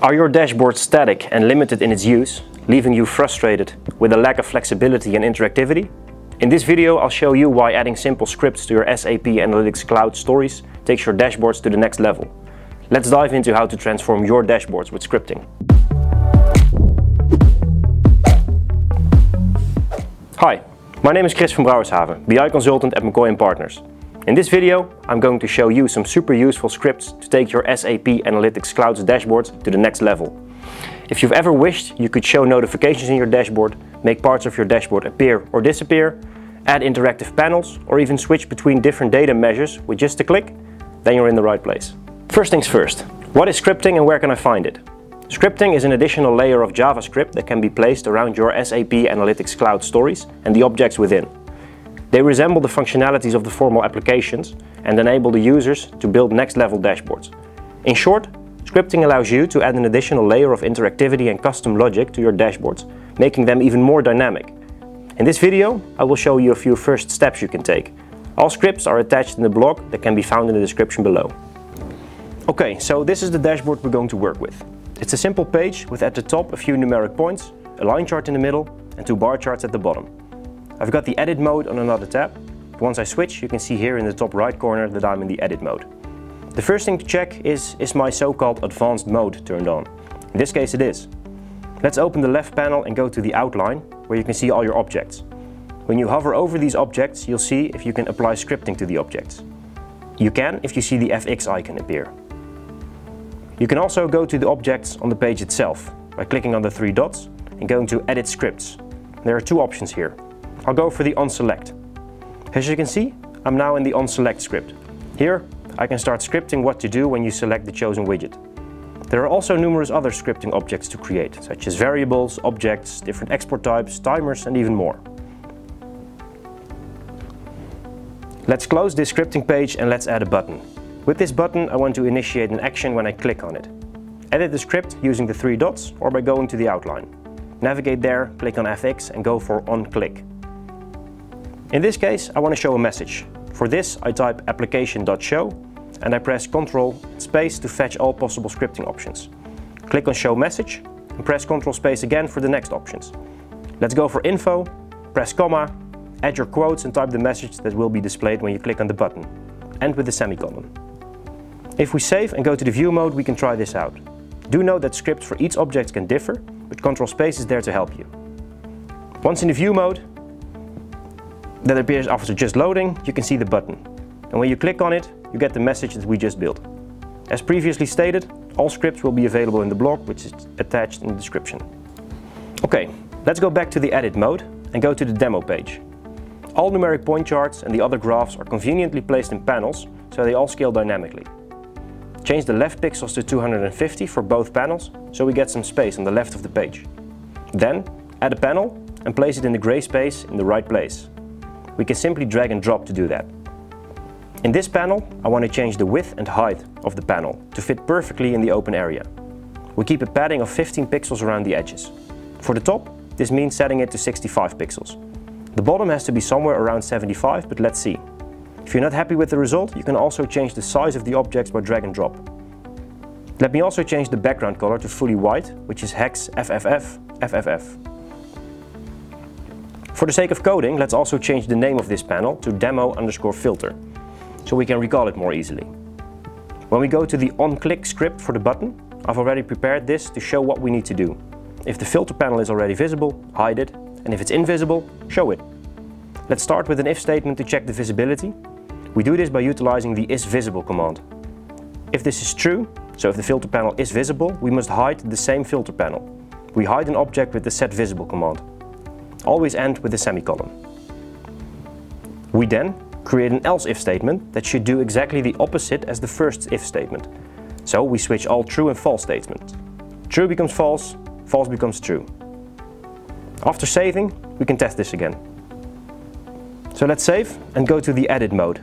Are your dashboards static and limited in its use, leaving you frustrated with a lack of flexibility and interactivity? In this video, I'll show you why adding simple scripts to your SAP Analytics Cloud stories takes your dashboards to the next level. Let's dive into how to transform your dashboards with scripting. Hi, my name is Chris van Brouwershaven, BI consultant at McCoy & Partners. In this video, I'm going to show you some super useful scripts to take your SAP Analytics Cloud's dashboards to the next level. If you've ever wished you could show notifications in your dashboard, make parts of your dashboard appear or disappear, add interactive panels, or even switch between different data measures with just a click, then you're in the right place. First things first, what is scripting and where can I find it? Scripting is an additional layer of JavaScript that can be placed around your SAP Analytics Cloud stories and the objects within. They resemble the functionalities of the formal applications and enable the users to build next-level dashboards. In short, scripting allows you to add an additional layer of interactivity and custom logic to your dashboards, making them even more dynamic. In this video, I will show you a few first steps you can take. All scripts are attached in the blog that can be found in the description below. Okay, so this is the dashboard we're going to work with. It's a simple page with at the top a few numeric points, a line chart in the middle, and two bar charts at the bottom. I've got the edit mode on another tab. Once I switch, you can see here in the top right corner that I'm in the edit mode. The first thing to check is my so-called advanced mode turned on? In this case it is. Let's open the left panel and go to the outline, where you can see all your objects. When you hover over these objects, you'll see if you can apply scripting to the objects. You can if you see the FX icon appear. You can also go to the objects on the page itself by clicking on the three dots and going to edit scripts. There are two options here. I'll go for the onSelect. As you can see, I'm now in the onSelect script. Here, I can start scripting what to do when you select the chosen widget. There are also numerous other scripting objects to create, such as variables, objects, different export types, timers, and even more. Let's close this scripting page and let's add a button. With this button, I want to initiate an action when I click on it. Edit the script using the three dots or by going to the outline. Navigate there, click on FX, and go for onClick. In this case, I want to show a message. For this, I type application.show and I press Ctrl space to fetch all possible scripting options. Click on Show Message and press Ctrl space again for the next options. Let's go for Info, press comma, add your quotes and type the message that will be displayed when you click on the button, and with the semicolon. If we save and go to the view mode, we can try this out. Do note that scripts for each object can differ, but Ctrl space is there to help you. Once in the view mode, that appears after just loading, you can see the button. And when you click on it, you get the message that we just built. As previously stated, all scripts will be available in the blog, which is attached in the description. Okay, let's go back to the edit mode and go to the demo page. All numeric point charts and the other graphs are conveniently placed in panels, so they all scale dynamically. Change the left pixels to 250 for both panels, so we get some space on the left of the page. Then, add a panel and place it in the gray space in the right place. We can simply drag and drop to do that. In this panel, I want to change the width and height of the panel to fit perfectly in the open area. We keep a padding of 15 pixels around the edges. For the top, this means setting it to 65 pixels. The bottom has to be somewhere around 75, but let's see. If you're not happy with the result, you can also change the size of the objects by drag and drop. Let me also change the background color to fully white, which is hex FFF FFF. For the sake of coding, let's also change the name of this panel to demo_filter, so we can recall it more easily. When we go to the onClick script for the button, I've already prepared this to show what we need to do. If the filter panel is already visible, hide it, and if it's invisible, show it. Let's start with an if statement to check the visibility. We do this by utilizing the isVisible command. If this is true, so if the filter panel is visible, we must hide the same filter panel. We hide an object with the setVisible command. Always end with a semicolon. We then create an else if statement that should do exactly the opposite as the first if statement. So we switch all true and false statements. True becomes false, false becomes true. After saving, we can test this again. So let's save and go to the edit mode.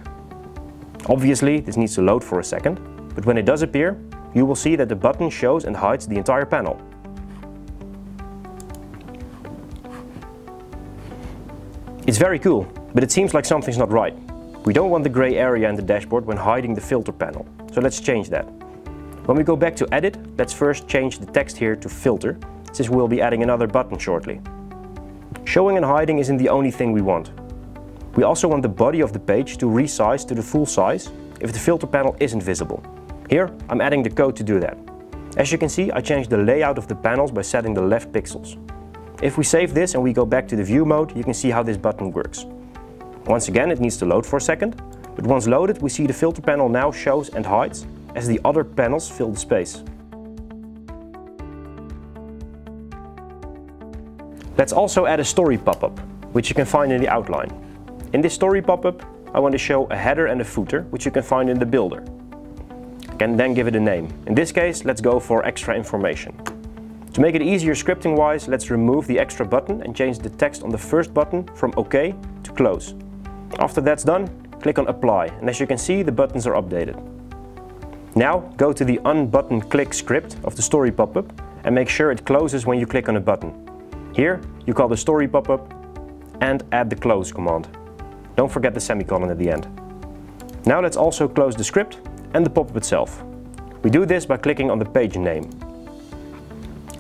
Obviously, this needs to load for a second, but when it does appear, you will see that the button shows and hides the entire panel. It's very cool, but it seems like something's not right. We don't want the gray area in the dashboard when hiding the filter panel, so let's change that. When we go back to edit, let's first change the text here to filter, since we'll be adding another button shortly. Showing and hiding isn't the only thing we want. We also want the body of the page to resize to the full size if the filter panel isn't visible. Here, I'm adding the code to do that. As you can see, I changed the layout of the panels by setting the left pixels. If we save this and we go back to the view mode, you can see how this button works. Once again, it needs to load for a second, but once loaded, we see the filter panel now shows and hides as the other panels fill the space. Let's also add a story pop-up, which you can find in the outline. In this story pop-up, I want to show a header and a footer, which you can find in the builder. I can then give it a name. In this case, let's go for extra information. To make it easier scripting-wise, let's remove the extra button and change the text on the first button from OK to close. After that's done, click on Apply, and as you can see, the buttons are updated. Now, go to the unButtonClick script of the story pop-up and make sure it closes when you click on a button. Here, you call the story pop-up and add the close command. Don't forget the semicolon at the end. Now let's also close the script and the pop-up itself. We do this by clicking on the page name.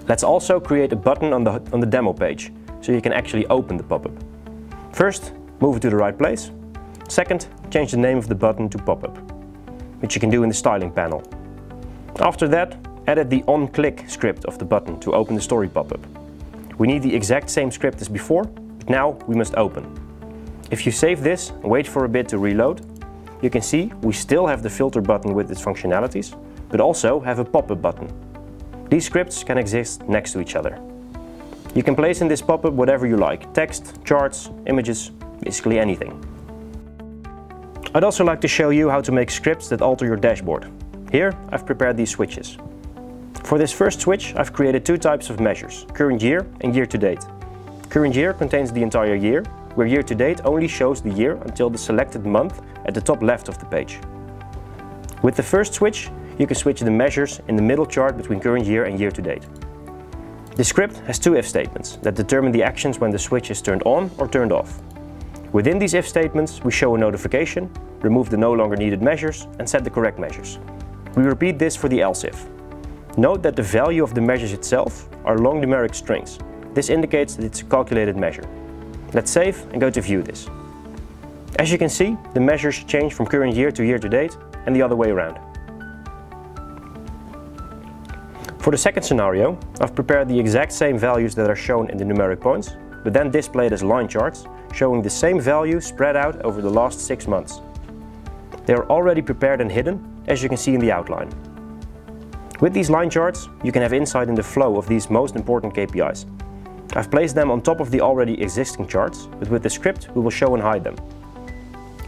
Let's also create a button on the demo page, so you can actually open the pop-up. First, move it to the right place. Second, change the name of the button to pop-up, which you can do in the styling panel. After that, edit the onClick script of the button to open the story pop-up. We need the exact same script as before, but now we must open. If you save this and wait for a bit to reload, you can see we still have the filter button with its functionalities, but also have a pop-up button. These scripts can exist next to each other. You can place in this pop-up whatever you like: text, charts, images, basically anything. I'd also like to show you how to make scripts that alter your dashboard. Here, I've prepared these switches. For this first switch, I've created two types of measures: current year and year to date. Current year contains the entire year, where year to date only shows the year until the selected month at the top left of the page. With the first switch, you can switch the measures in the middle chart between current year and year to date. The script has two if statements that determine the actions when the switch is turned on or turned off. Within these if statements, we show a notification, remove the no longer needed measures, and set the correct measures. We repeat this for the else if. Note that the value of the measures itself are long numeric strings. This indicates that it's a calculated measure. Let's save and go to view this. As you can see, the measures change from current year to year to date and the other way around. For the second scenario, I've prepared the exact same values that are shown in the numeric points, but then displayed as line charts, showing the same value spread out over the last 6 months. They are already prepared and hidden, as you can see in the outline. With these line charts, you can have insight in the flow of these most important KPIs. I've placed them on top of the already existing charts, but with the script we will show and hide them.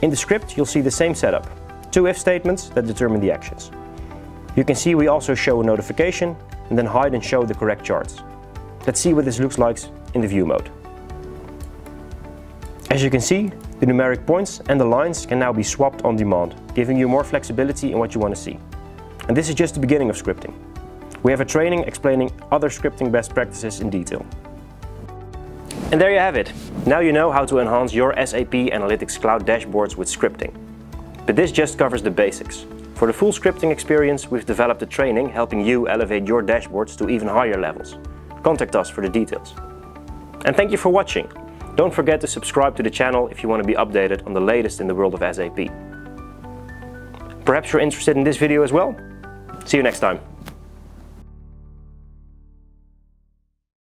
In the script you'll see the same setup: two if statements that determine the actions. You can see we also show a notification and then hide and show the correct charts. Let's see what this looks like in the view mode. As you can see, the numeric points and the lines can now be swapped on demand, giving you more flexibility in what you want to see. And this is just the beginning of scripting. We have a training explaining other scripting best practices in detail. And there you have it. Now you know how to enhance your SAP Analytics Cloud dashboards with scripting. But this just covers the basics. For the full scripting experience, we've developed a training helping you elevate your dashboards to even higher levels. Contact us for the details. And thank you for watching. Don't forget to subscribe to the channel if you want to be updated on the latest in the world of SAP. Perhaps you're interested in this video as well? See you next time.